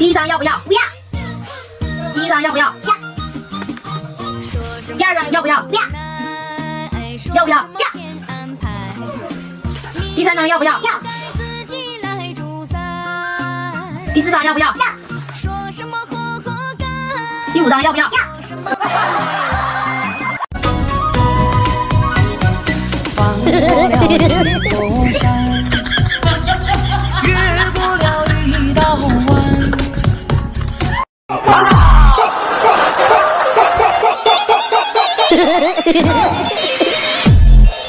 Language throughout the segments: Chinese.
第一张要不要？不要。第一张要不要？要。第二张要不要？不要。要不要？要。第三张要不要？要。第四张要不要？要。第五张要不要？要。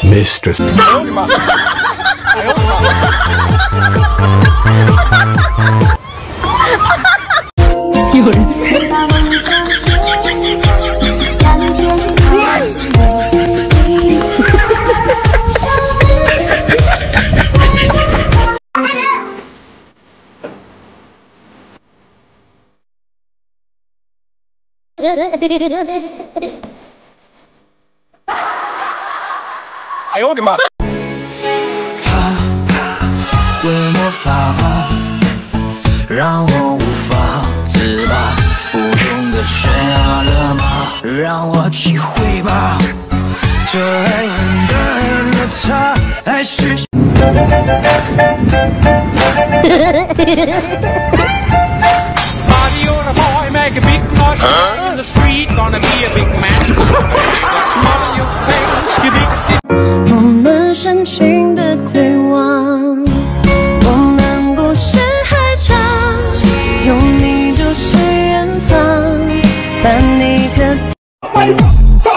Mistress， 走你妈！哎呦我操！有人。哎呦我的妈！他为魔法让我无法自拔，不懂得谁了吗？让我体会吧，这爱恨的落差，爱是。我们深情的对望，我们故事还长，有你就是远方，把你刻在。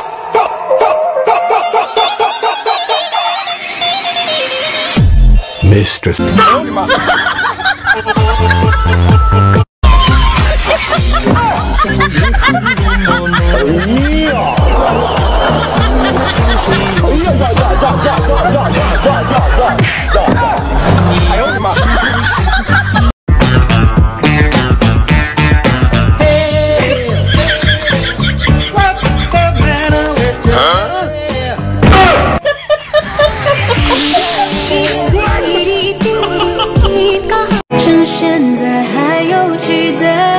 Mistress， 走你妈！哎呦我的妈！趁现在还有期待。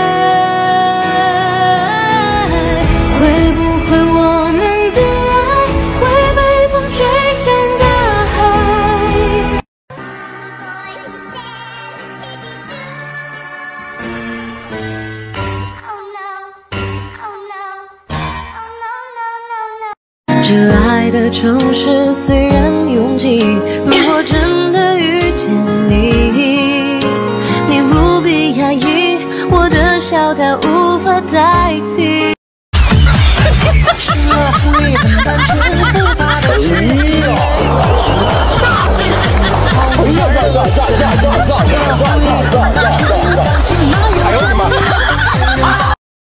这爱的城市虽然拥挤，如果真的遇见你，你不必压抑，我的笑它无法代替。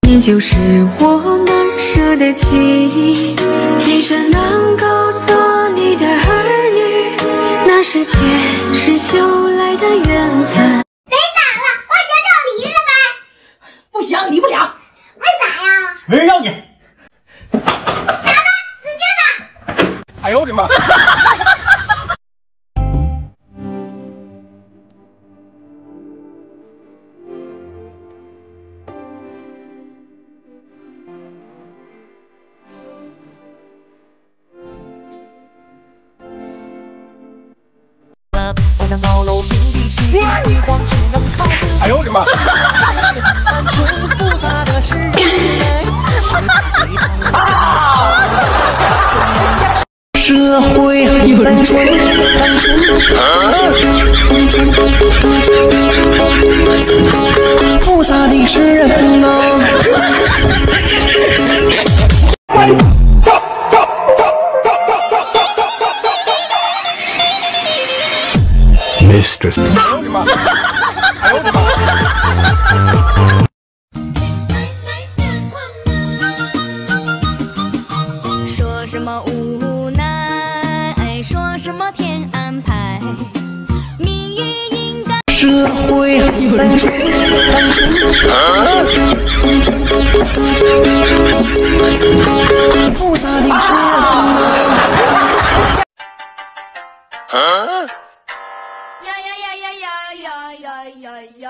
你就是我难舍的记忆，今生能够做你的儿女，那是前世修来的缘分。别打了，我想找离了呗。不行，离不了。为啥呀？没人要你。拿吧，使劲的。哎呦我的妈！哎呦我的妈！社会单纯，复杂的是人呐。Mistress， 哎呦我的妈！哎呦我的妈！说什么无奈，说什么天安排，命运应该。社会单纯，复杂的是人呐。呀呀呀呀呀呀呀呀呀！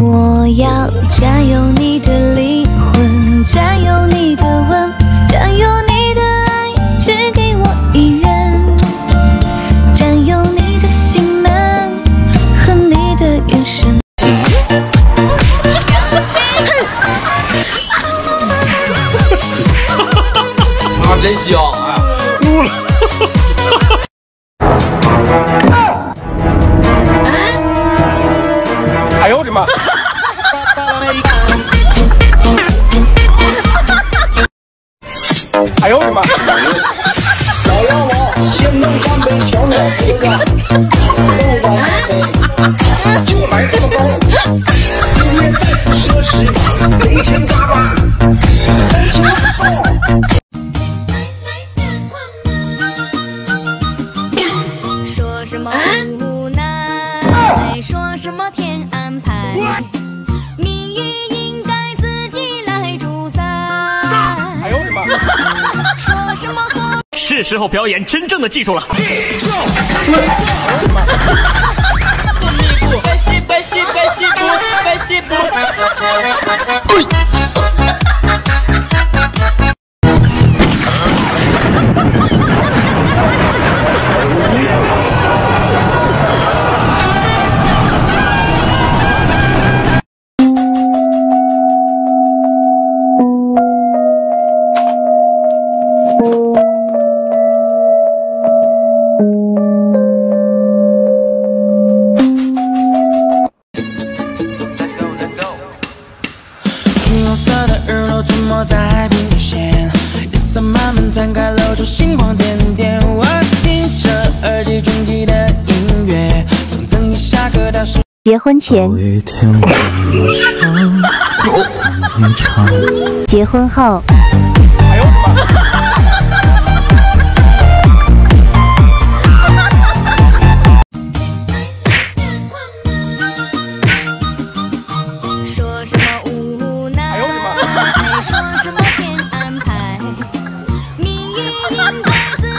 我要占有你的灵魂，占有你的吻，占有你的爱，只给我一人，占有你的心门和你的眼神。啊，真香啊！哭了。哎呦我的妈！哎呦我的妈！老鸭王，先弄三杯小奶瓶干，豆包三杯，就来这么高，今天再不奢侈，雷声嘎嘎，雷声爆。 什么天安排？命运应该自己来主宰。哎呦我的妈！说什么？是时候表演真正的技术了。技术！结婚前，结婚后，说什么无奈，说什么天安排，命运应该自己。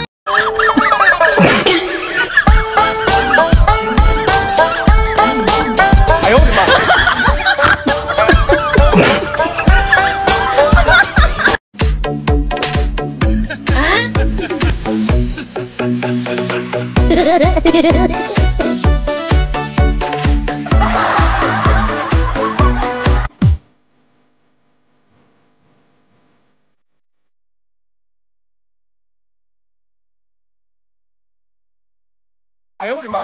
哎呦我的妈！